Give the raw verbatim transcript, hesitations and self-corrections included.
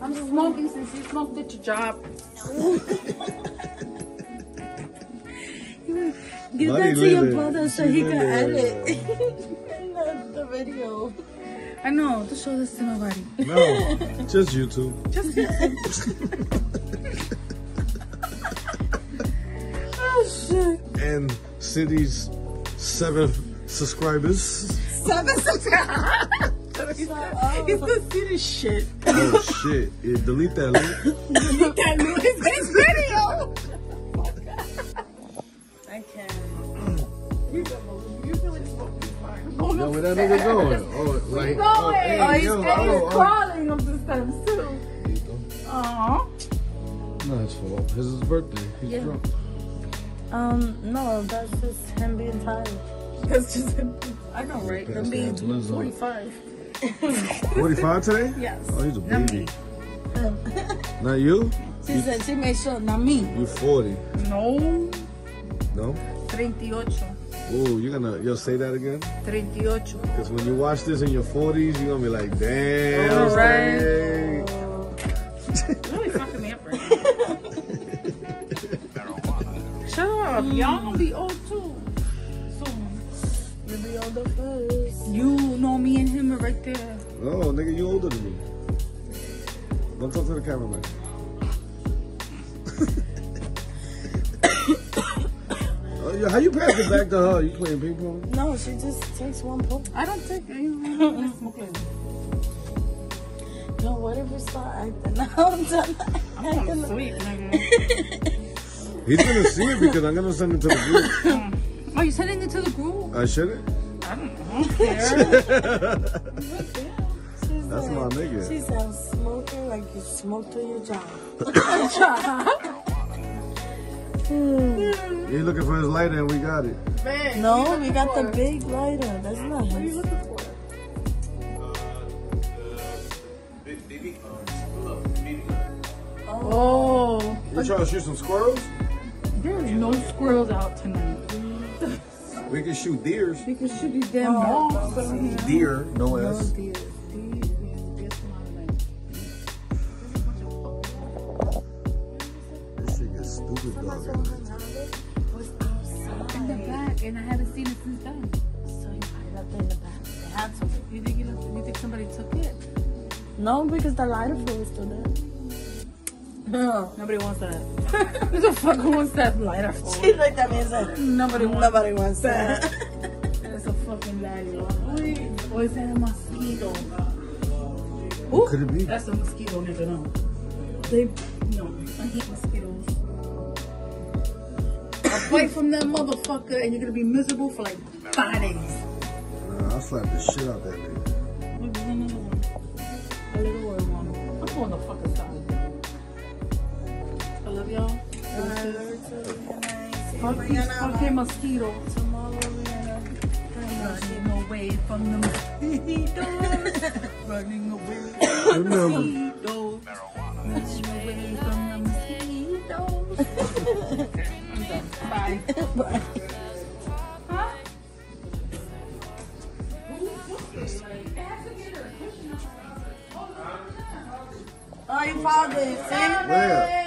I'm smoking since you smoked at your job. you you got to your brother so he can edit the, the video. I know, don't show this to nobody. No, just YouTube. Just YouTube. Oh, shit. And Cindy's seven subscribers. Seven subscribers? It's the city shit. Oh shit! Yeah, delete that link. Delete that link. It's this video. I can't. You can You feel like smoking. Yo, where that nigga going? Oh, like. He's going. Oh, hey, oh he's, yo, he's oh, crawling oh. up the steps too. Aw. No, it's for his his birthday. He's yeah. drunk. Um, no, that's just him being tired. That's just him. I don't rate him being forty-five. forty-five today? Yes. Oh, he's a not baby. Um. Not you? She you, said she made sure, not me. You forty. No. No? thirty-eight. Ooh, you're gonna, you'll say that again? thirty-eight. Because when you watch this in your forties, you're gonna be like, damn. All right. Oh. Really fucking me up right now. Shut up. Mm. Y'all gonna be old too. Soon. You'll be older first. You. No, me and him are right there. No, nigga, you older than me. Don't talk to the cameraman. Oh, how you pass it back to her? You playing ping pong? No, she just takes one poke. I don't take it. No, what if we start acting? No, I'm done. I'm gonna sleep, nigga. He's gonna see it because I'm gonna send it to the group. Are you sending it to the group? I shouldn't. I don't know. I don't care. She's That's like, my nigga. She said, smoking like you smoked on your job. mm. He's looking for his lighter and we got it. Man, no, we got for? the big lighter. That's not What his. are you looking for? Oh. You trying to shoot some squirrels? There is no squirrels out tonight. We can shoot deers. We can shoot these damn balls. Oh, no. Deer, no, no S. Deer. Deer. This shit gets stupid, dog. In the back, and I haven't seen it since then. So you put it up there in the back. They had to. You think you, look, you think somebody took it? No, because the lighter fluid is still there. No. Nobody wants that. Who the fuck wants that lighter for? She looked at me and said, Nobody wants, nobody wants that. that. That's a fucking lighter. Or is that a mosquito? Ooh, could it be? That's a mosquito, nigga. No. They, no. I hate mosquitoes. I'll fight from that motherfucker and you're gonna be miserable for like five days. Nah, I'll slap the shit out that nigga. What's another one? A little one. I'm going the fucking side. I love y'all. Fuck these fucking mosquitoes. Tomorrow we're gonna running away from the mosquitoes. Running away from the mosquitoes. Running away from the mosquitoes. I'm done. Bye. Bye. Huh? Oh, you found it. See? Where?